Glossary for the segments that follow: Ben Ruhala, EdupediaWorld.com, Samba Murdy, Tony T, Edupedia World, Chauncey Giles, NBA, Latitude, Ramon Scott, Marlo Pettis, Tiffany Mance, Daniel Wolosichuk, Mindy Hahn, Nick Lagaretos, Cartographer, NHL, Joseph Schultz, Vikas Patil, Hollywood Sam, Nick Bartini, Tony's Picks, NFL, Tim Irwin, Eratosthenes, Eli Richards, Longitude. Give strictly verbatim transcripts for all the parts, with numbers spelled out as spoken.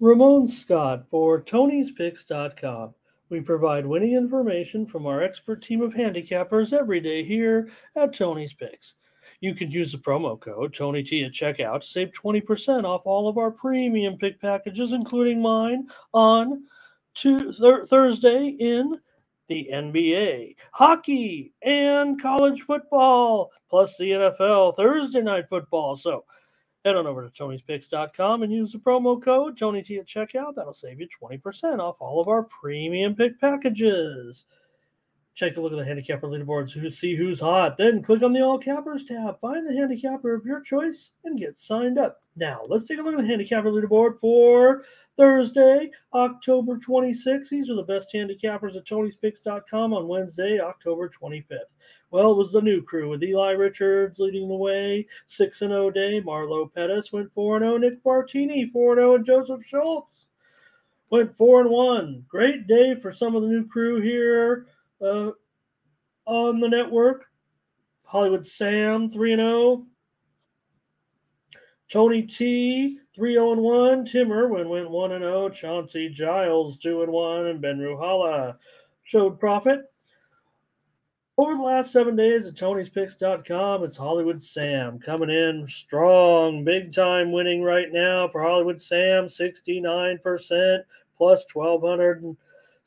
Ramon Scott for Tony's Picks dot com. We provide winning information from our expert team of handicappers every day here at Tony's Picks. You can use the promo code Tony T at checkout to save twenty percent off all of our premium pick packages, including mine on two, th- Thursday in the N B A, hockey, and college football, plus the N F L, Thursday night football. So head on over to Tony's Picks dot com and use the promo code Tony T at checkout. That'll save you twenty percent off all of our premium pick packages. Check a look at the handicapper leaderboards to see who's hot. Then click on the All Cappers tab. Find the handicapper of your choice and get signed up. Now, let's take a look at the handicapper leaderboard for Thursday, October twenty-sixth. These are the best handicappers at Tony's Picks dot com on Wednesday, October twenty-fifth. Well, it was the new crew with Eli Richards leading the way. six and oh day. Marlo Pettis went four and oh. Nick Bartini, four and oh. And Joseph Schultz went four and one. Great day for some of the new crew here. Uh, on the network, Hollywood Sam three and oh, Tony T three oh and one, Tim Irwin went one and oh, Chauncey Giles two and one, and Ben Ruhala showed profit. Over the last seven days at Tony's Picks dot com, it's Hollywood Sam coming in strong, big time winning right now for Hollywood Sam, sixty-nine percent plus twelve hundred.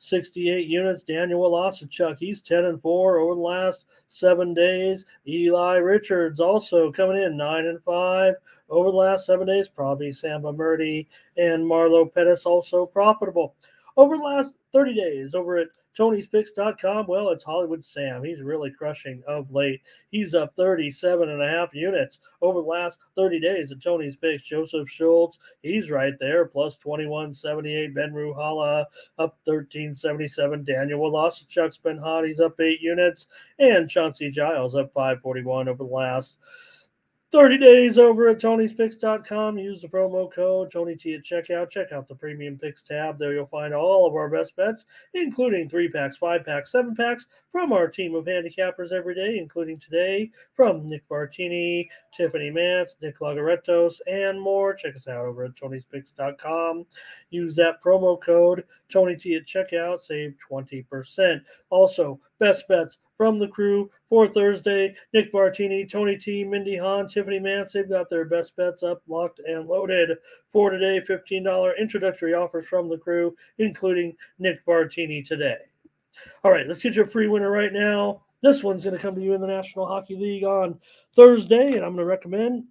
sixty-eight units. Daniel Wolosichuk, he's ten and four over the last seven days. Eli Richards also coming in nine and five over the last seven days. Probably Samba Murdy and Marlo Pettis also profitable. Over the last thirty days over at Tony's Picks dot com, well, it's Hollywood Sam. He's really crushing of late. He's up thirty-seven and a half units over the last thirty days at Tony's Picks. Joseph Schultz, he's right there, plus twenty-one seventy-eight. Ben Ruhala up thirteen seventy-seven. Daniel Wolosichuk's been hot. He's up eight units. And Chauncey Giles up five forty-one over the last thirty days over at Tony's Picks dot com. Use the promo code Tony T at checkout. Check out the Premium Picks tab. There you'll find all of our best bets, including three-packs, five-packs, seven-packs from our team of handicappers every day, including today from Nick Bartini, Tiffany Mance, Nick Lagaretos, and more. Check us out over at Tony's Picks dot com. Use that promo code Tony T at checkout. Save twenty percent. Also, best bets from the crew for Thursday. Nick Bartini, Tony T, Mindy Hahn, Tiffany Mance, they've got their best bets up, locked, and loaded for today. fifteen dollars introductory offers from the crew, including Nick Bartini today. All right, let's get you a free winner right now. This one's going to come to you in the National Hockey League on Thursday, and I'm going to recommend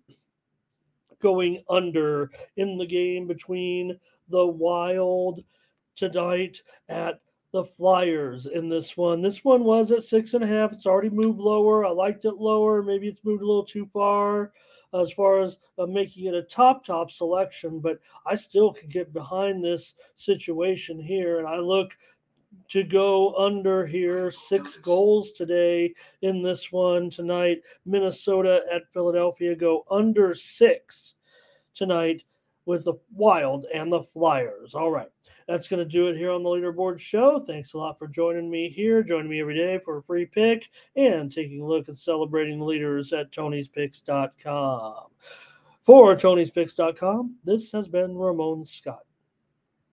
going under in the game between the Wild tonight at the Flyers in this one. This one was at six and a half. It's already moved lower. I liked it lower. Maybe it's moved a little too far as far as uh, making it a top, top selection, but I still could get behind this situation here. And I look to go under here, six goals today in this one tonight. Minnesota at Philadelphia, go under six tonight with the Wild and the Flyers. All right, that's going to do it here on the Leaderboard Show. Thanks a lot for joining me here. Join me every day for a free pick and taking a look at celebrating the leaders at Tony's Picks dot com. For Tony's Picks dot com, this has been Ramon Scott.